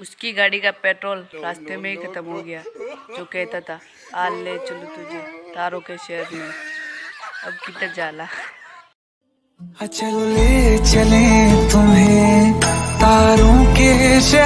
उसकी गाड़ी का पेट्रोल रास्ते में ही खत्म हो गया। जो कहता था आ ले चलो तुझे तारों के शहर में, अब किधर जाला। अच्छा ले चले तुम्हें तारों के शहर।